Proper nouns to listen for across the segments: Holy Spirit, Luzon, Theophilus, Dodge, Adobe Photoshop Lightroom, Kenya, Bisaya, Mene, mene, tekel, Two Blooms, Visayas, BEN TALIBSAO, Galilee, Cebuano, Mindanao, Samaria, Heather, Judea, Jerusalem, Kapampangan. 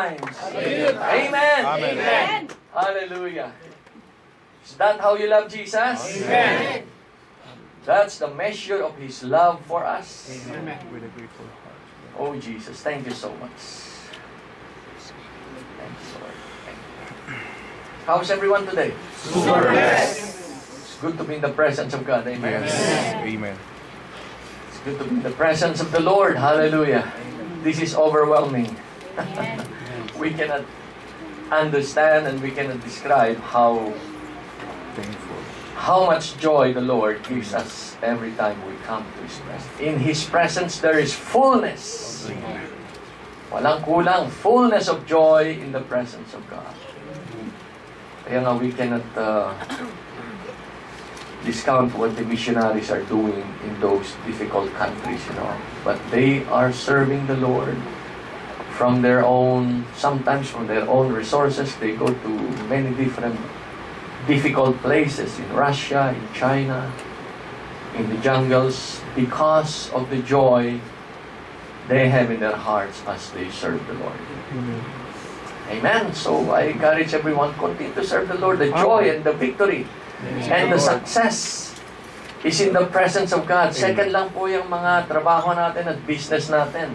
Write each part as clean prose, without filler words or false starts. times. Amen. Amen. Amen. Amen. Hallelujah. Is that how you love Jesus? Amen. That's the measure of His love for us. Amen. With a grateful heart. Oh Jesus, thank you so much. Thanks, Lord. Thank you. How's everyone today? Super blessed. It's good to be in the presence of God. Amen. Yes. Amen. It's good to be in the presence of the Lord. Hallelujah. Amen. This is overwhelming. We cannot understand and we cannot describe how thankful, how much joy the Lord gives us every time we come to His presence. In His presence there is fullness. Amen. Walang kulang, fullness of joy in the presence of God. Kaya nga, we cannot discount what the missionaries are doing in those difficult countries, you know. But they are serving the Lord from their own, sometimes from their own resources. They go to many different difficult places in Russia, in China, in the jungles, because of the joy they have in their hearts as they serve the Lord. Amen. Amen. So I encourage everyone, continue to serve the Lord. The joy and the victory and the success is in the presence of God. Second lang po yung mga trabaho natin at business natin.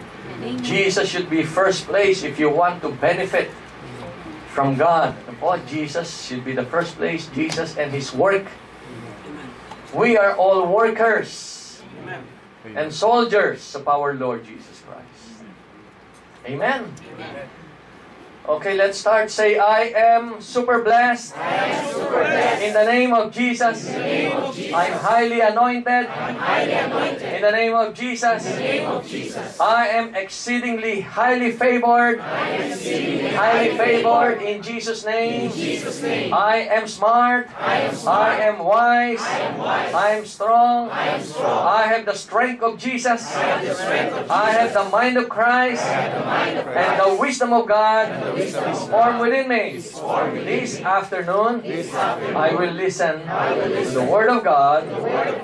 Jesus should be first place if you want to benefit from God. Jesus should be the first place. Jesus and His work. Amen. We are all workers. Amen. And soldiers of our Lord Jesus Christ. Amen. Amen. Okay, let's start. Say, I am super blessed. I am super blessed. In the name of Jesus. I am highly anointed. I am highly anointed. In the name of Jesus. In the name of Jesus. I am exceedingly highly favored. I am exceedingly highly favored. In Jesus' name. In Jesus' name. I am smart. I am smart. I am wise. I am wise. I am strong. I am strong. I have the strength of Jesus. I have the strength of Jesus. I have the mind of Christ. I have the mind of Christ. And the wisdom of God. Is formed within me. This afternoon, I will listen to the Word of God.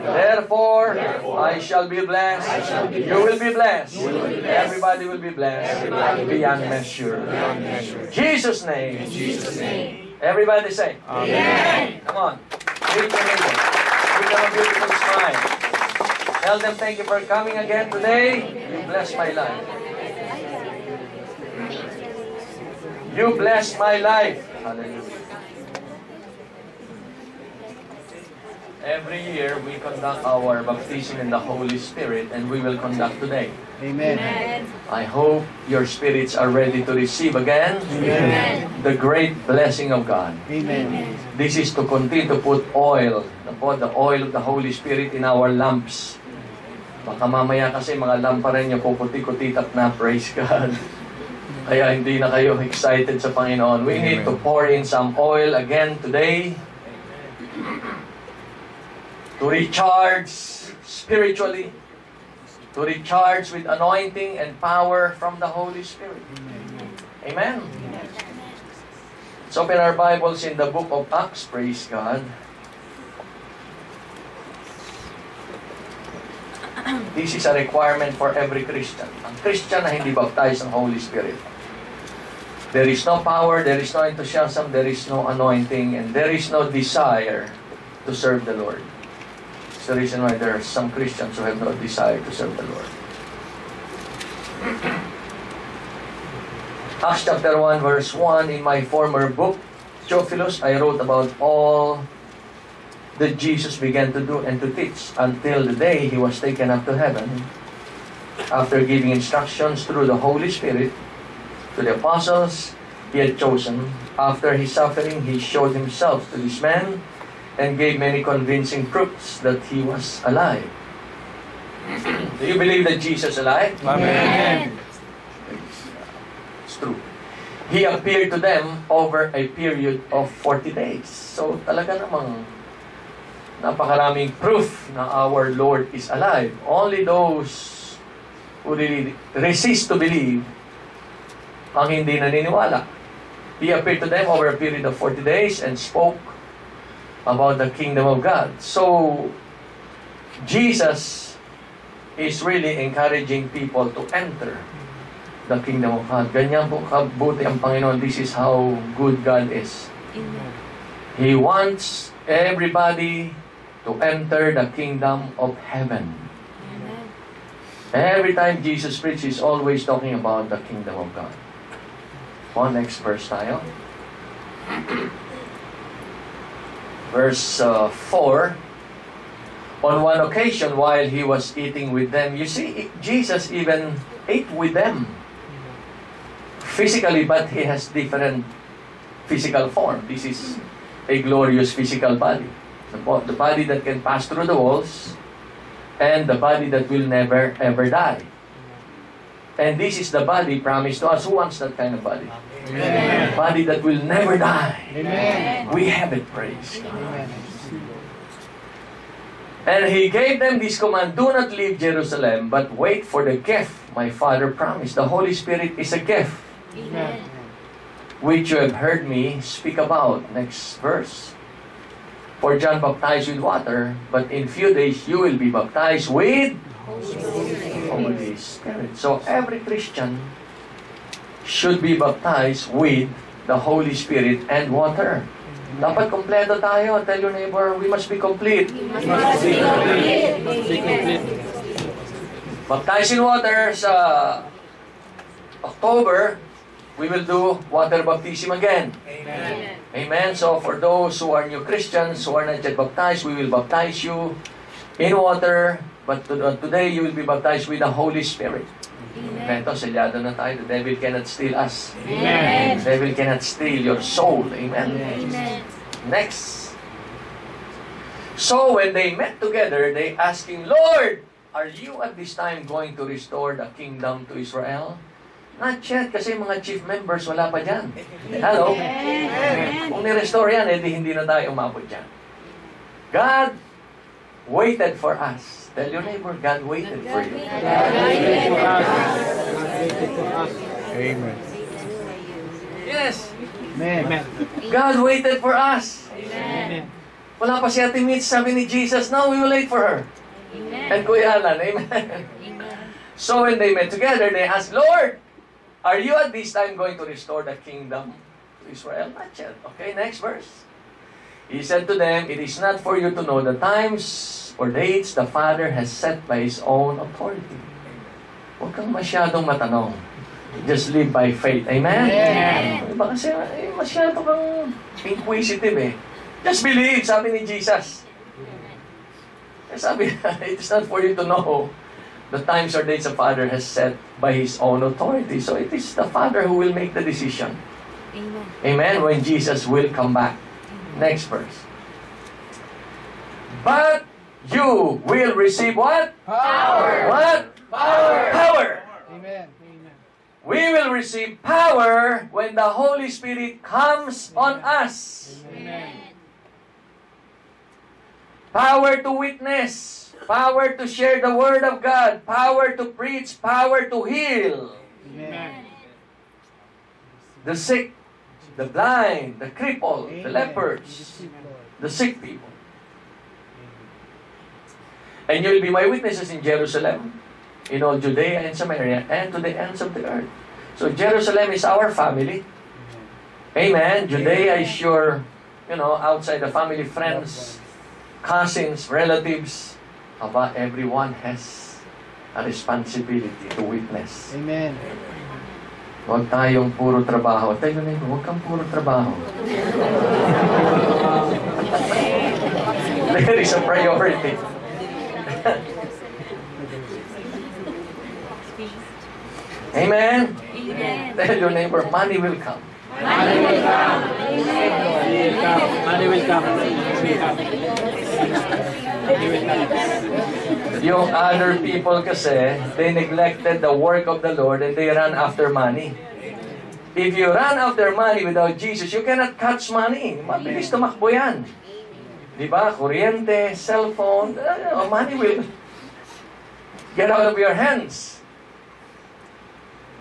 Therefore, I shall be blessed. You will be blessed. Everybody will be blessed beyond measure. Jesus' name. Everybody say, Amen. Come on. Give them a beautiful smile. Tell them thank you for coming again today. You bless my life. You bless my life. Hallelujah. Every year we conduct our baptism in the Holy Spirit, and we will conduct today. Amen. Amen. I hope your spirits are ready to receive again. Amen. The great blessing of God. Amen. This is to continue to put oil, the oil of the Holy Spirit in our lamps. Baka mamaya kasi mga lampa rin niya puputi-kutitap na. Praise God. Kaya hindi na kayo excited sa Panginoon. We need to pour in some oil again today to recharge spiritually, to recharge with anointing and power from the Holy Spirit. Amen? Let's open our Bibles in the book of Acts. Praise God. This is a requirement for every Christian. Ang Christian na hindi baptized ng Holy Spirit, there is no power, there is no enthusiasm, there is no anointing, and there is no desire to serve the Lord. It's the reason why there are some Christians who have no desire to serve the Lord. Acts chapter 1 verse 1, in my former book, Theophilus, I wrote about all that Jesus began to do and to teach until the day He was taken up to heaven, after giving instructions through the Holy Spirit to the apostles He had chosen. After His suffering, He showed Himself to these men and gave many convincing proofs that He was alive. Do you believe that Jesus is alive? Amen. It's true. He appeared to them over a period of 40 days. So talaga namang napakaraming proof na our Lord is alive. Only those who really resist to believe ang hindi naniniwala. He appeared to them over a period of 40 days and spoke about the kingdom of God. So, Jesus is really encouraging people to enter the kingdom of God. Ganyan po kabuti ang Panginoon. This is how good God is. Amen. He wants everybody to enter the kingdom of heaven. Amen. Every time Jesus preaches, he's always talking about the kingdom of God. On next verse tayo. Verse 4. On one occasion, while he was eating with them, you see, Jesus even ate with them physically, but he has different physical form. This is a glorious physical body. The body that can pass through the walls and the body that will never ever die. And this is the body promised to us. Who wants that kind of body? Amen. A body that will never die. Amen. We have it, praise God. And he gave them this command, do not leave Jerusalem, but wait for the gift my Father promised. The Holy Spirit is a gift, Amen, which you have heard me speak about. Next verse. For John baptized with water, but in few days you will be baptized with Holy Spirit. So every Christian should be baptized with the Holy Spirit and water. Dapat kompleto tayo. Tell your neighbor, we must be complete. We must be complete. Baptized in water sa October, we will do water baptism again. Amen. Amen. So for those who are new Christians, who are not yet baptized, we will baptize you in water. But today, you will be baptized with the Holy Spirit. Amen. Ito, selyado na tayo. The devil cannot steal us. Amen. The devil cannot steal your soul. Amen. Amen. Next. So when they met together, they asked him, Lord, are you at this time going to restore the kingdom to Israel? Not yet, kasi mga chief members wala pa dyan. Hello? Amen. Kung ni-restore yan, edi hindi na tayo umabot dyan. God waited for us. Tell your neighbor, God waited for you. God waited for us. Amen. Yes. Amen. God waited for us. Amen. Wala pa si Ate Mitch, sabi ni Jesus, no, we will wait for her. Amen. And Kuya Alan, amen. So when they met together, they asked, Lord, are you at this time going to restore the kingdom to Israel? Not yet. Okay, next verse. He said to them, it is not for you to know the times or dates the Father has set by His own authority. Huwag kang masyadong matanong. Just live by faith. Amen? Amen. Diba kasi masyado kang inquisitive eh. Just believe, sabi ni Jesus. Sabi, it is not for you to know the times or dates the Father has set by His own authority. So it is the Father who will make the decision. Amen? Amen? When Jesus will come back. Next verse. But you will receive what? Power. What? Power. Power. Amen. We will receive power when the Holy Spirit comes on us. Amen. Power to witness. Power to share the Word of God. Power to preach. Power to heal. Amen. The sick, the blind, the crippled, the lepers, the sick people. And you will be my witnesses in Jerusalem, in all Judea and Samaria, and to the ends of the earth. So Jerusalem is our family. Amen. Judea is your, you know, outside the family, friends, cousins, relatives. About everyone has a responsibility to witness. Amen. Huwag tayong puro trabaho. Tayo na yun, huwag kang puro trabaho. There is a priority. Amen? Amen. Tell your neighbor, money will come. Money will come. Money will come. Money will come. Yung other people kasi, they neglected the work of the Lord and they ran after money. If you run after money without Jesus, you cannot catch money. Mabilis tumakbo yan. Diba? Kuryente, cellphone, money will get out of your hands.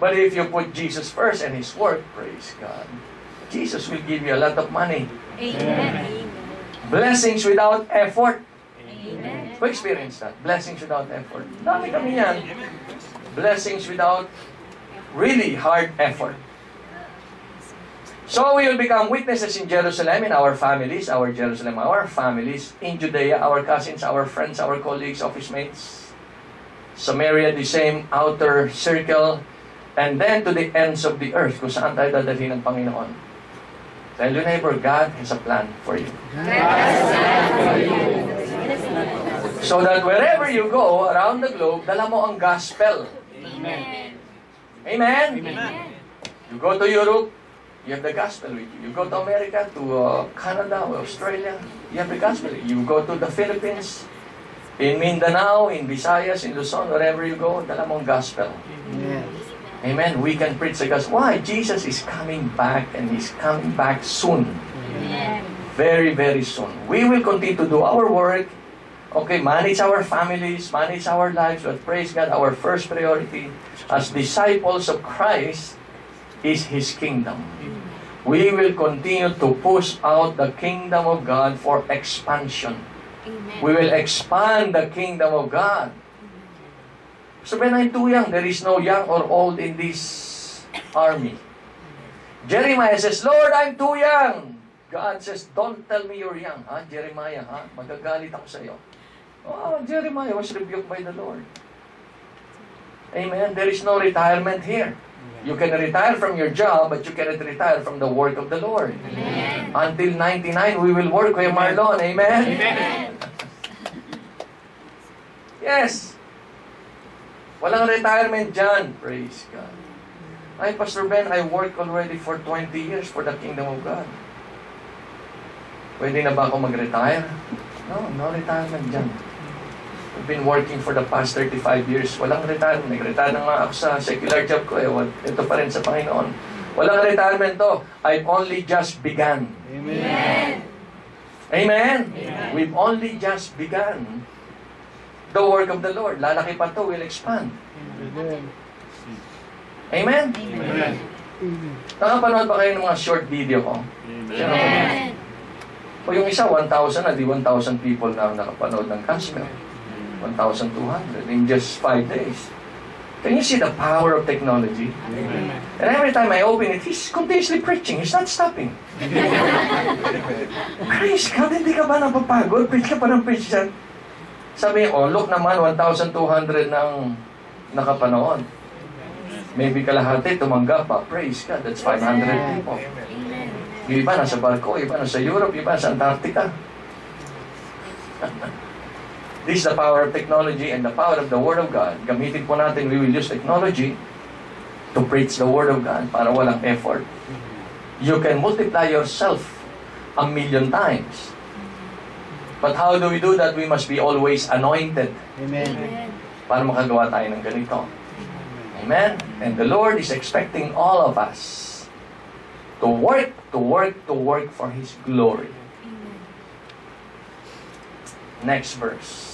But if you put Jesus first and His work, praise God, Jesus will give you a lot of money. Amen. Blessings without effort. Amen. We experience that. Blessings without effort. Dami kami yan. Blessings without really hard effort. So we will become witnesses in Jerusalem, in our families, our Jerusalem, our families, in Judea, our cousins, our friends, our colleagues, office mates, Samaria, the same outer circle, and then to the ends of the earth, kung saan tayo dadalhin ng Panginoon. Tell your neighbor, God has a plan for you. God has a plan for you. So that wherever you go around the globe, dala mo ang gospel. Amen. Amen? Amen. You go to Europe, you have the gospel with you. You go to America, to Canada, or Australia, you have the gospel. You go to the Philippines, in Mindanao, in Visayas, in Luzon, wherever you go, dala mo ang gospel. Amen. Amen. We can preach the gospel. Why? Jesus is coming back, and He's coming back soon. Amen. Very, very soon. We will continue to do our work. Okay, manage our families, manage our lives, but praise God, our first priority as disciples of Christ is His kingdom. We will continue to push out the kingdom of God for expansion. Amen. We will expand the kingdom of God. So when I'm too young, there is no young or old in this army. Jeremiah says, Lord, I'm too young. God says, don't tell me you're young. Ah, Jeremiah, ha? Magagalit ako sa'yo. Oh, Jeremiah was rebuked by the Lord. Amen. There is no retirement here. You can retire from your job, but you cannot retire from the work of the Lord. Amen. Until 99, we will work with Marlon. Amen? Amen. Yes. Walang retirement dyan. Praise God. Ay, Pastor Ben, I worked already for 20 years for the kingdom of God. Pwede na ba ako mag-retire? No, no retirement dyan. I've been working for the past 35 years. Walang retirement. Nag-retire na nga ako sa secular job ko. Eh. Ito pa rin sa Panginoon. Walang retirement to. I've only just begun. Amen. Amen? Amen. We've only just begun the work of the Lord. Lalaki pa to. We'll expand. Amen? Amen. Amen. Nakapanood pa kayo ng mga short video ko? Amen. Amen. O yung isa, 1,000 na di 1,000 people na nakapanood ng gospel. 1,200 in just 5 days. Can you see the power of technology? Amen. And every time I open it, he's continuously preaching. He's not stopping. Praise God, hindi ka ba napapagod? Preach ka pa ng preach dyan. Sabi, oh, look naman, 1,200 nang nakapanood. Maybe kalahati, tumanggap pa. Praise God, that's 500 people. Yung iba nasa barko, iba nasa Europe, iba nasa Antarctica. This is the power of technology and the power of the Word of God. Gamitin po natin, we will use technology to preach the Word of God para walang effort. You can multiply yourself 1,000,000 times. But how do we do that? We must be always anointed. Amen. Para makagawa tayo ng ganito. Amen? And the Lord is expecting all of us to work, to work, to work for His glory. Next verse.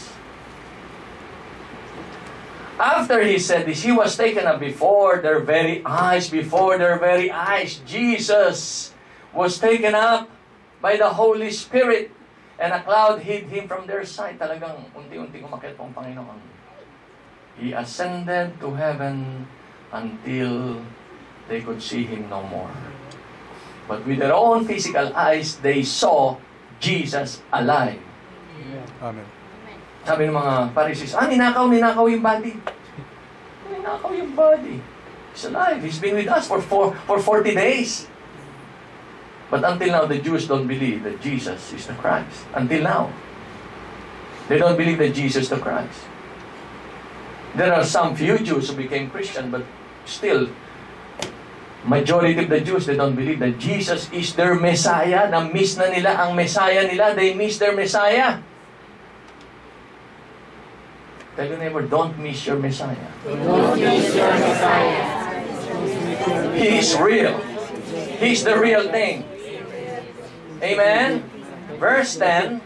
After He said this, He was taken up before their very eyes, before their very eyes. Jesus was taken up by the Holy Spirit, and a cloud hid Him from their sight. Talagang unti-unti umakyat po ang Panginoon. He ascended to heaven until they could see Him no more. But with their own physical eyes, they saw Jesus alive. Amen. Sabi ng mga Pharisees, ah, ninakaw yung body. Ninakaw yung body. He's alive. He's been with us for 40 days. But until now, the Jews don't believe that Jesus is the Christ. Until now. They don't believe that Jesus is the Christ. There are some few Jews who became Christian, but still, majority of the Jews, they don't believe that Jesus is their Messiah. Na-miss na nila ang Messiah nila. They miss their Messiah. Tell your neighbor, don't miss your Messiah. Don't miss your Messiah. He is real. He is the real thing. Amen? Verse 10,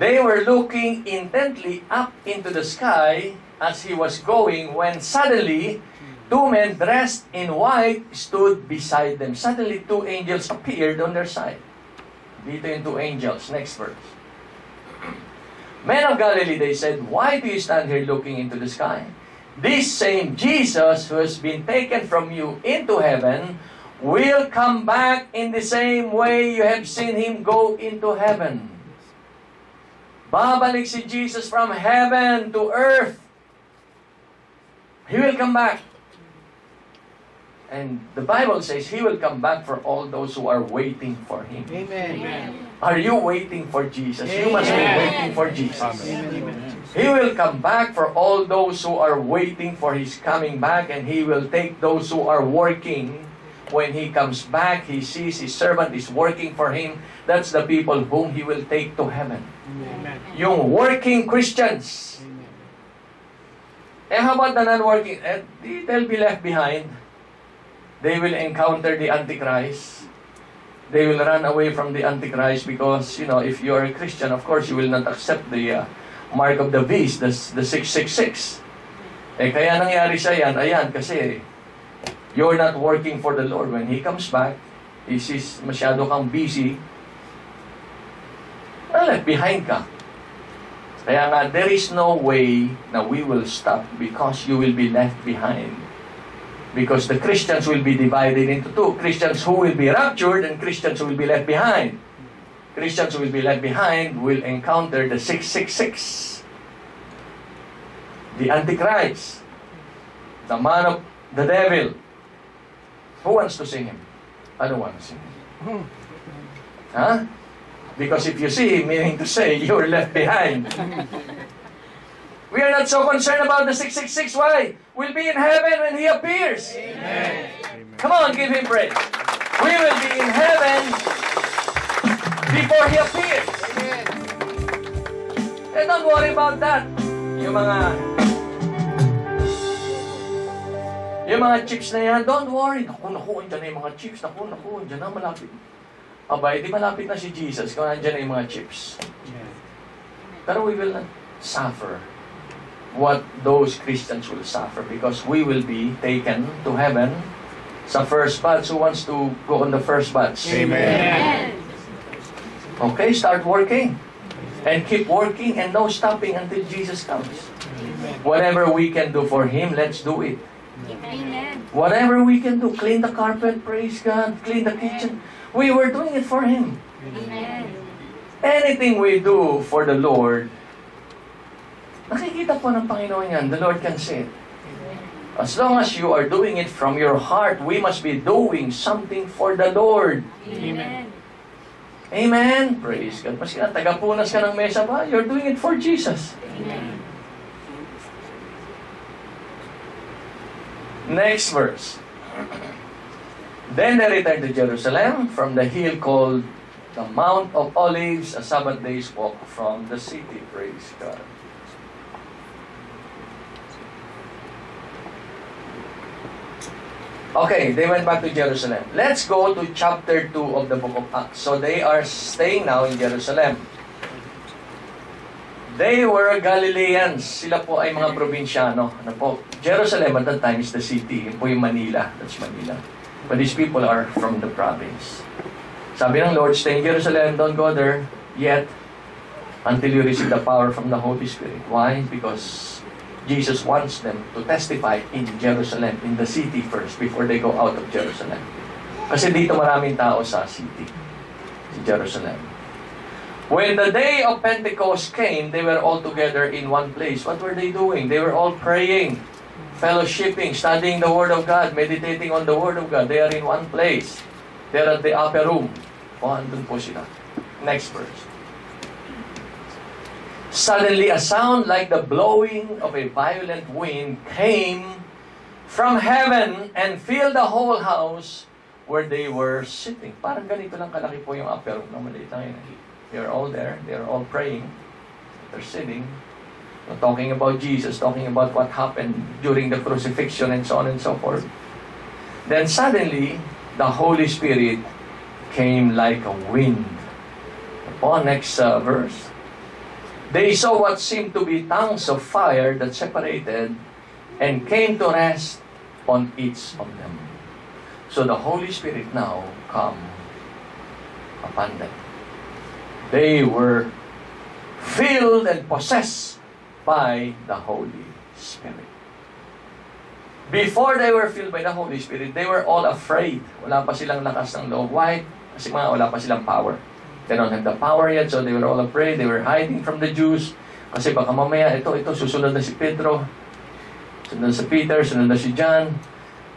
they were looking intently up into the sky as He was going when suddenly, two men dressed in white stood beside them. Suddenly, two angels appeared on their side. Dito yung two angels. Next verse. Men of Galilee, they said, why do you stand here looking into the sky? this same Jesus who has been taken from you into heaven will come back in the same way you have seen Him go into heaven. Babalik si Jesus from heaven to earth. He will come back. And the Bible says He will come back for all those who are waiting for Him. Amen. Amen. Are you waiting for Jesus? Amen. You must be waiting for Jesus. Amen. He will come back for all those who are waiting for His coming back, and He will take those who are working. When He comes back, He sees His servant is working for Him. That's the people whom He will take to heaven. Amen. Yung working Christians. Amen. Eh, how about the non-working? Eh, they'll be left behind. They will encounter the Antichrist. They will run away from the Antichrist because, you know, if you are a Christian, of course, you will not accept the mark of the beast, the 666. Eh, kaya nangyari siya yan, ayan, kasi you're not working for the Lord. When He comes back, He sees masyado kang busy. Left behind ka. Kaya nga, there is no way na we will stop because you will be left behind. Because the Christians will be divided into two. Christians who will be raptured and Christians who will be left behind. Christians who will be left behind will encounter the 666. The Antichrist. The man of the devil. Who wants to sing him? I don't want to sing him. Huh? Because if you see him, meaning to say, you're left behind. We are not so concerned about the 666. Why? We'll be in heaven when He appears. Amen. Amen. Come on, give Him praise. We will be in heaven before He appears. Amen. And don't worry about that. Yung mga chips na yan, don't worry. Naku, andyan na yung mga chips. Naku, andyan na, malapit. Abay, di malapit na si Jesus kung andyan na yung mga chips. Pero we will not suffer what those Christians will suffer because we will be taken to heaven sa first batch. Who wants to go on the first batch? Amen. Okay, start working. And keep working and no stopping until Jesus comes. Whatever we can do for Him, let's do it. Amen. Whatever we can do, clean the carpet, praise God, clean the kitchen. We were doing it for Him. Amen. Anything we do for the Lord, nakikita po ng Panginoon yan, the Lord can see it. As long as you are doing it from your heart, we must be doing something for the Lord. Amen. Amen. Praise God. Maski na tagapunas ka ng mesa ba, you're doing it for Jesus. Amen. Next verse. Then they returned to Jerusalem from the hill called the Mount of Olives, a Sabbath day's walk from the city. Praise God. Okay, they went back to Jerusalem. Let's go to chapter 2 of the book of Acts. So they are staying now in Jerusalem. They were Galileans. Sila po ay mga probinsyano. Ano po? Jerusalem at that time is the city. Yun po yung Manila. That's Manila. But these people are from the province. Sabi ng Lord, stay in Jerusalem. Don't go there yet until you receive the power from the Holy Spirit. Why? Because Jesus wants them to testify in Jerusalem, in the city first, before they go out of Jerusalem. Kasi dito maraming tao sa city, in Jerusalem. When the day of Pentecost came, they were all together in one place. What were they doing? They were all praying, fellowshipping, studying the Word of God, meditating on the Word of God. They are in one place. They are at the upper room. O, andun po sila. Next verse. Suddenly a sound like the blowing of a violent wind came from heaven and filled the whole house where they were sitting. Parang ganito lang kalaki po yung upper room. Maliit lang yun. They're all there. They're all praying. They're sitting. They're talking about Jesus, talking about what happened during the crucifixion and so on and so forth. Then suddenly, the Holy Spirit came like a wind. Upon next verse, they saw what seemed to be tongues of fire that separated and came to rest on each of them. So the Holy Spirit now come upon them. They were filled and possessed by the Holy Spirit. Before they were filled by the Holy Spirit, they were all afraid. Wala pa silang lakas ng loob. Why? Kasi mga wala pa silang power. They don't have the power yet, so they were all afraid. They were hiding from the Jews. Kasi baka mamaya, ito, susunod na si Pedro. Sunod na si Peter, sunod na si John.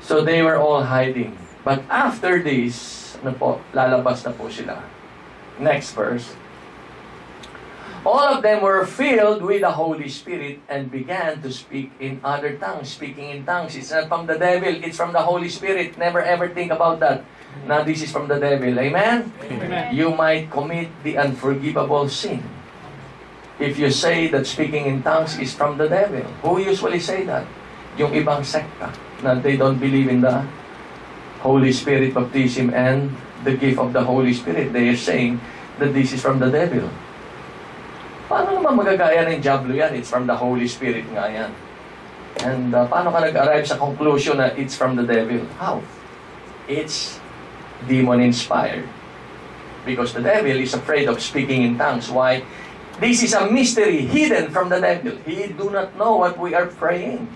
So they were all hiding. But after this, ano po, lalabas na po sila. Next verse. All of them were filled with the Holy Spirit and began to speak in other tongues. Speaking in tongues, it's not from the devil, it's from the Holy Spirit. Never ever think about that. Now this is from the devil. Amen? Amen. You might commit the unforgivable sin if you say that speaking in tongues is from the devil. Who usually say that? Yung ibang sekta na they don't believe in the Holy Spirit baptism and the gift of the Holy Spirit. They are saying that this is from the devil. Paano naman magagaya ng diablo yan? It's from the Holy Spirit nga yan. And paano ka nag-arrive sa conclusion na it's from the devil? How? It's demon-inspired. Because the devil is afraid of speaking in tongues. Why? This is a mystery hidden from the devil. He do not know what we are praying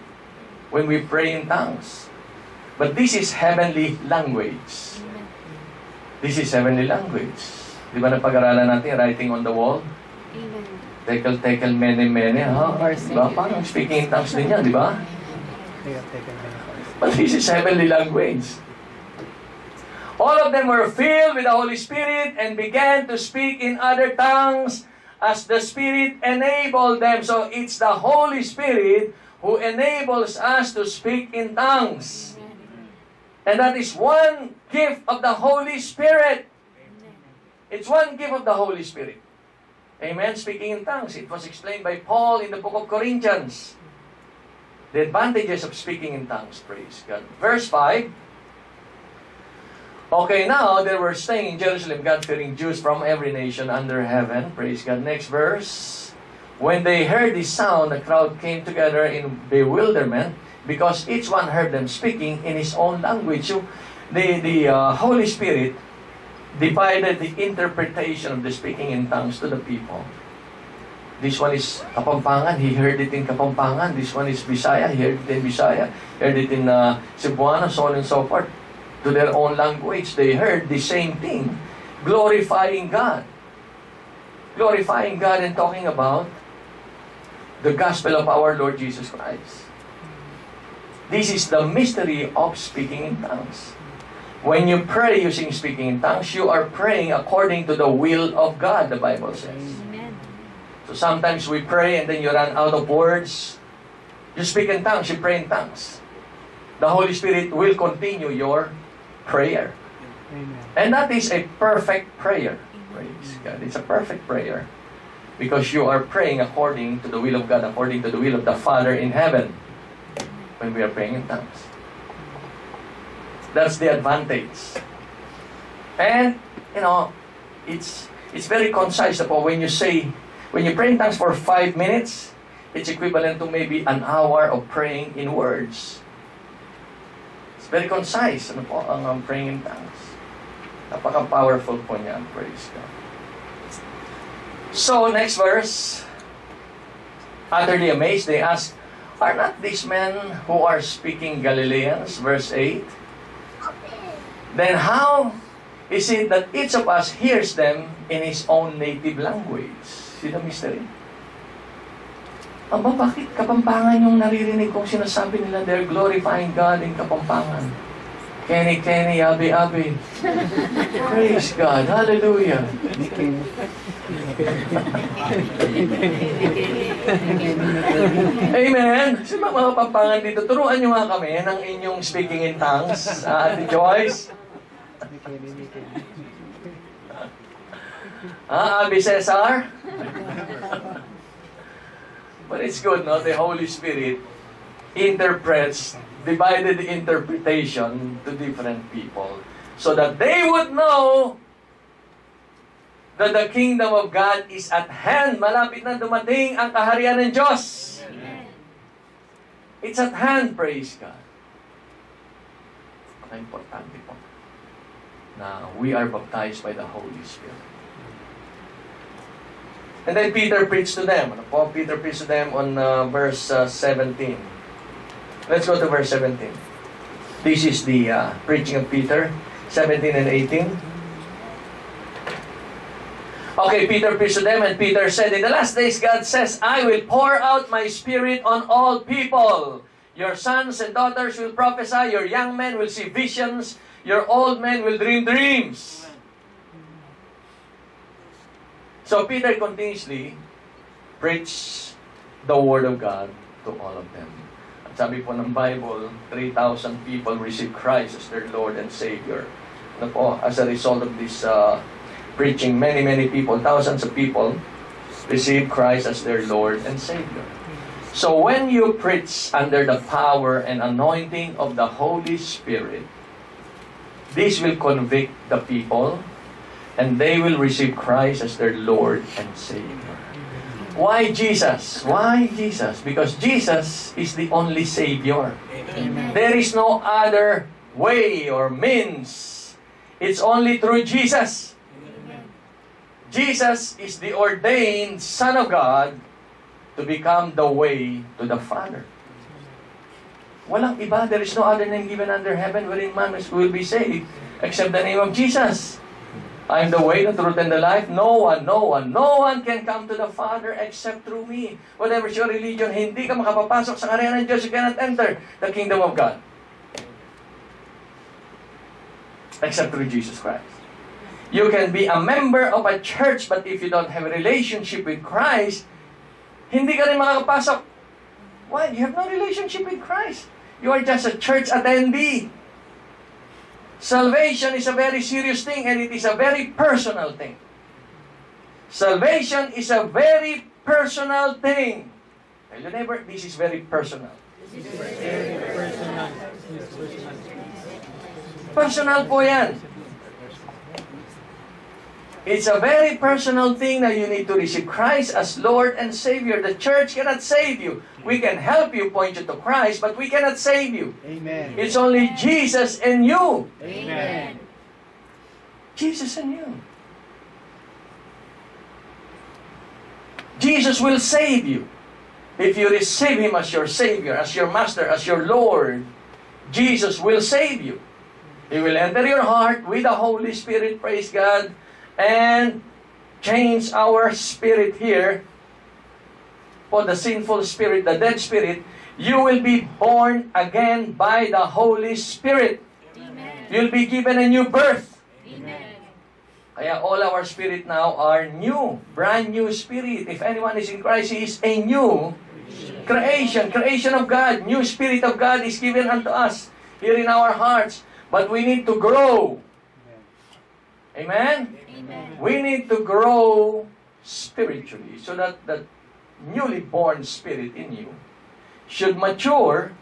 when we pray in tongues. But this is heavenly language. This is heavenly language. Di ba napag-aralan natin, writing on the wall? Tekel, tekel, mene, mene, ha? Diba? Parang speaking in tongues din yan, di ba? But this is heavenly language. All of them were filled with the Holy Spirit and began to speak in other tongues as the Spirit enabled them. So it's the Holy Spirit who enables us to speak in tongues. And that is one gift of the Holy Spirit. It's one gift of the Holy Spirit. Amen. Speaking in tongues. It was explained by Paul in the book of Corinthians. The advantages of speaking in tongues. Praise God. Verse 5. Okay, now they were staying in Jerusalem, God-fearing Jews from every nation under heaven. Praise God. Next verse. When they heard this sound, the crowd came together in bewilderment because each one heard them speaking in his own language. So the Holy Spirit divided the interpretation of the speaking in tongues to the people. This one is Kapampangan, he heard it in Kapampangan. This one is Bisaya, he heard it in Bisaya. Heard it in Cebuano, so on and so forth. To their own language, they heard the same thing. Glorifying God. Glorifying God and talking about the gospel of our Lord Jesus Christ. This is the mystery of speaking in tongues. When you pray using speaking in tongues, you are praying according to the will of God, the Bible says. Amen. So sometimes we pray and then you run out of words. You speak in tongues, you pray in tongues. The Holy Spirit will continue your prayer. Amen. And that is a perfect prayer. Praise God. It's a perfect prayer. Because you are praying according to the will of God, according to the will of the Father in heaven. When we are praying in tongues. That's the advantage. And, you know, it's very concise. When you say, when you pray in tongues for 5 minutes, it's equivalent to maybe an hour of praying in words. It's very concise. Ano po ang praying in tongues? Napaka-powerful po niyan. Praise God. So, next verse. Utterly amazed, they asked, are not these men who are speaking Galileans? Verse 8. Then how is it that each of us hears them in his own native language? See the mystery? Aba, bakit Kapampangan yung naririnig kong sinasabi nila? They're glorifying God in Kapampangan. Kenny, Kenny, Abi, Abi. Praise God. Hallelujah. Amen. Kasi mga Kapampangan dito, turuan nyo nga kami ng inyong speaking in tongues. Ate Joyce. Abi Cesar. But it's good, no? The Holy Spirit interprets, divided the interpretation to different people so that they would know that the kingdom of God is at hand. Malapit na dumating ang kaharian ng Diyos. Amen. It's at hand, praise God. Importante po na we are baptized by the Holy Spirit. And then Peter preached to them. Peter preached to them on verse 17. Let's go to verse 17. This is the preaching of Peter, 17 and 18. Okay, Peter preached to them, and Peter said, in the last days, God says, I will pour out my Spirit on all people. Your sons and daughters will prophesy, your young men will see visions, your old men will dream dreams. So Peter continuously preached the Word of God to all of them. At sabi po ng Bible, 3,000 people received Christ as their Lord and Savior. Ano po, as a result of this preaching, many people, thousands of people, receive Christ as their Lord and Savior. So when you preach under the power and anointing of the Holy Spirit, this will convict the people, and they will receive Christ as their Lord and Savior. Why Jesus? Why Jesus? Because Jesus is the only Savior. Amen. There is no other way or means. It's only through Jesus. Jesus is the ordained Son of God to become the way to the Father. Walang iba, there is no other name given under heaven wherein man will be saved except the name of Jesus. I am the way, the truth, and the life. No one can come to the Father except through me. Whatever your religion, hindi ka makapapasok sa karya ng Diyos. You cannot enter the kingdom of God except through Jesus Christ. You can be a member of a church, but if you don't have a relationship with Christ, hindi ka rin makakapasok. Why? You have no relationship with Christ. You are just a church attendee. Salvation is a very serious thing, and it is a very personal thing. Salvation is a very personal thing. Tell your neighbor, this is very personal. This is very personal. Personal po yan. It's a very personal thing that you need to receive Christ as Lord and Savior. The church cannot save you. We can help you, point you to Christ, but we cannot save you. Amen. It's only Jesus and you. Amen. Jesus and you. Jesus will save you. If you receive Him as your Savior, as your Master, as your Lord, Jesus will save you. He will enter your heart with the Holy Spirit, praise God, and change our spirit here. For the sinful spirit, the dead spirit, you will be born again by the Holy Spirit. Amen. You'll be given a new birth. Amen. Kaya all our spirit now are new, brand new spirit. If anyone is in Christ, he is a new creation, creation of God. New spirit of God is given unto us here in our hearts. But we need to grow. Amen? Amen? We need to grow spiritually so that the newly born spirit in you should mature.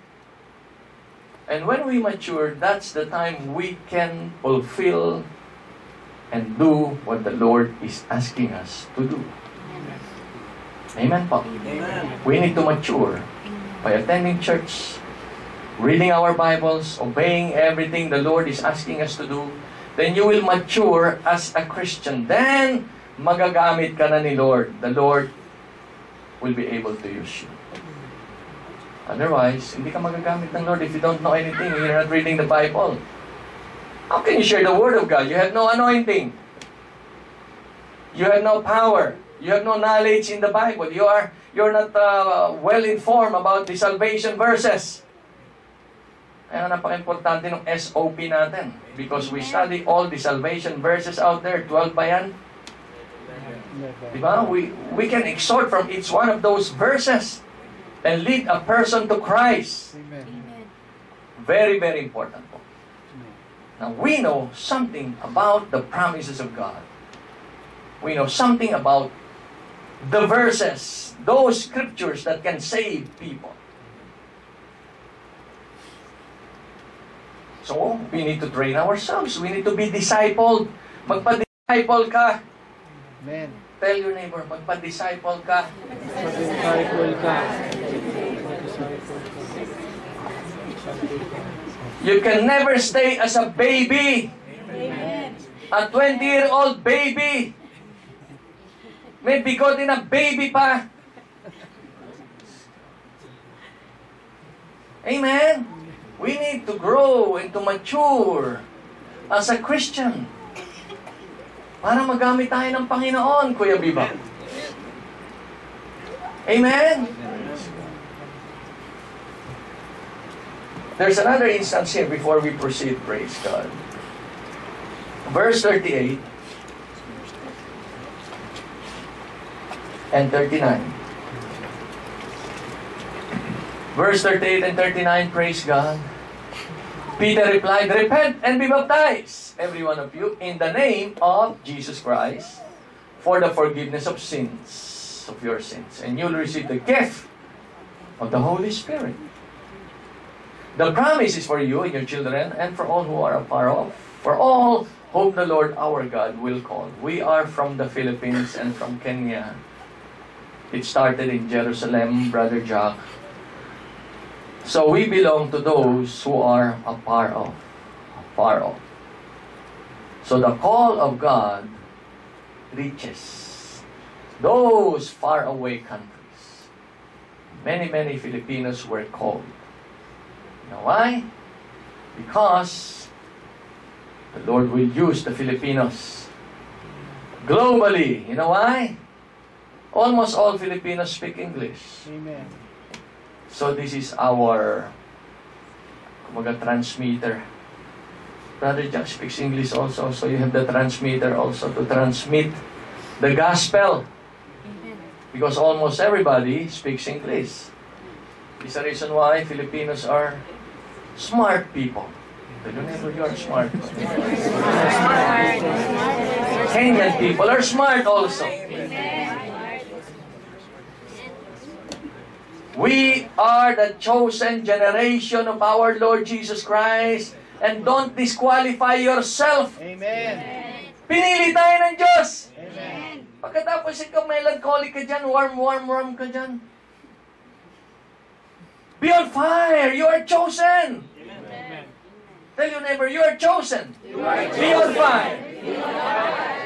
And when we mature, that's the time we can fulfill and do what the Lord is asking us to do. Amen, Pop? Amen. We need to mature by attending church, reading our Bibles, obeying everything the Lord is asking us to do. Then you will mature as a Christian. Then, magagamit ka na ni Lord. The Lord will be able to use you. Otherwise, hindi ka magagamit ng Lord if you don't know anything. You're not reading the Bible. How can you share the Word of God? You have no anointing. You have no power. You have no knowledge in the Bible. You're not well informed about the salvation verses. Ayan ang napaka-importante ng SOP natin. Because we study all the salvation verses out there. 12 ba yan? Diba? We can exhort from each one of those verses and lead a person to Christ. Very, very important po. Now, we know something about the promises of God. We know something about the verses, those scriptures that can save people. So, we need to train ourselves. We need to be discipled. Magpa-disciple ka. Amen. Tell your neighbor, magpa-disciple ka. Magpa-disciple ka. You can never stay as a baby. Amen. A 20-year-old baby. May bigotin na baby pa. Amen? We need to grow and to mature as a Christian para magamit tayo ng Panginoon, Kuya Biba. Amen? There's another instance here before we proceed, praise God. Verse 38 and 39. Verse 38 and 39, praise God. Peter replied, "Repent and be baptized, every one of you, in the name of Jesus Christ, for the forgiveness of sins, of your sins, and you'll receive the gift of the Holy Spirit. The promise is for you and your children, and for all who are afar off, for all whom the Lord our God will call." We are from the Philippines and from Kenya. It started in Jerusalem, Brother Jack. So we belong to those who are afar off. Afar off. So the call of God reaches those far away countries. Many, many Filipinos were called. You know why? Because the Lord will use the Filipinos globally. You know why? Almost all Filipinos speak English. Amen. So this is our transmitter. Brother Jack speaks English also, so you have the transmitter also to transmit the gospel. Amen. Because almost everybody speaks English. It's the reason why Filipinos are smart people. You are smart. Kenyan people are smart also. We are the chosen generation of our Lord Jesus Christ, and don't disqualify yourself. Amen. Pinili tayo ng Diyos. Amen. Pagkatapos ikaw melancholic ka dyan, warm ka dyan. Be on fire. You are chosen. Amen. Tell your neighbor, you are chosen. You are chosen. Be on fire. Be on fire.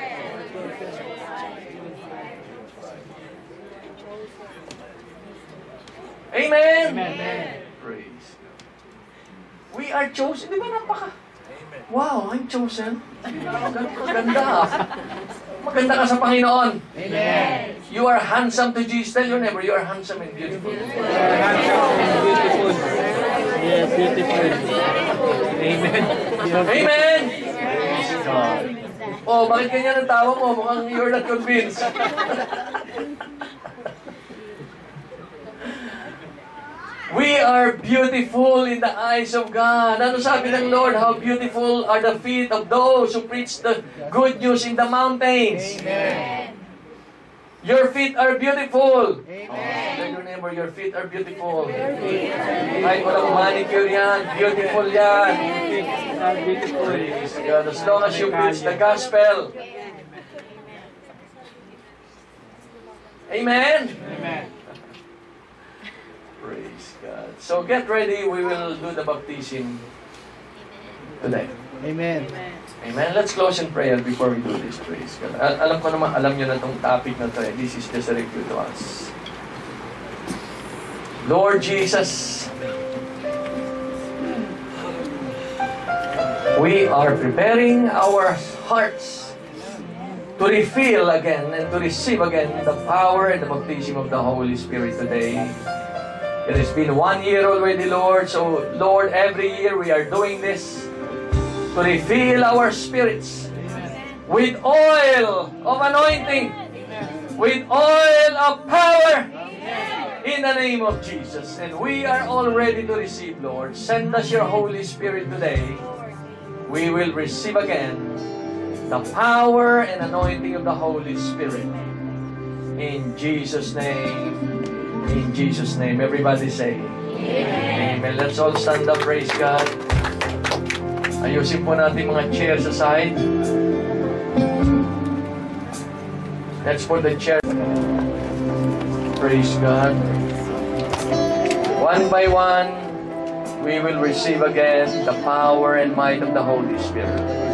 Amen? Amen. Praise God. We are chosen. Di ba napaka? Amen. Wow, I'm chosen. Maganda. Maganda ka sa Panginoon. Amen. You are handsome to Jesus. Tell your neighbor, you are handsome and beautiful. Beautiful. Yes, beautiful. Amen. Amen. Oh, bakit ganyan ang tawa mo? Mukhang you're not convinced. We are beautiful in the eyes of God. Ano sabi ng Lord? How beautiful are the feet of those who preach the good news in the mountains. Amen. Your feet are beautiful. Amen. Tell your neighbor, your feet are beautiful. Kahit walang manicure yan, beautiful yan. Praise God. As long as you preach the gospel. Amen? Amen. Praise God. So get ready. We will do the baptism today. Amen. Amen. Let's close in prayer before we do this. Praise God. Alam ko naman, alam nyo na itong topic na ito. This is just a review to us. Lord Jesus, we are preparing our hearts to refill again and to receive again the power and the baptism of the Holy Spirit today. It has been 1 year already, Lord. So, Lord, every year we are doing this to refill our spirits. Amen. With oil of anointing. Amen. With oil of power. Amen. In the name of Jesus. And we are all ready to receive, Lord. Send us your Holy Spirit today. We will receive again the power and anointing of the Holy Spirit. In Jesus' name. In Jesus' name, everybody say, Amen. Amen. Let's all stand up, praise God. Ayusin po natin mga chair sa side. Let's put the chair. Praise God. One by one, we will receive again the power and might of the Holy Spirit.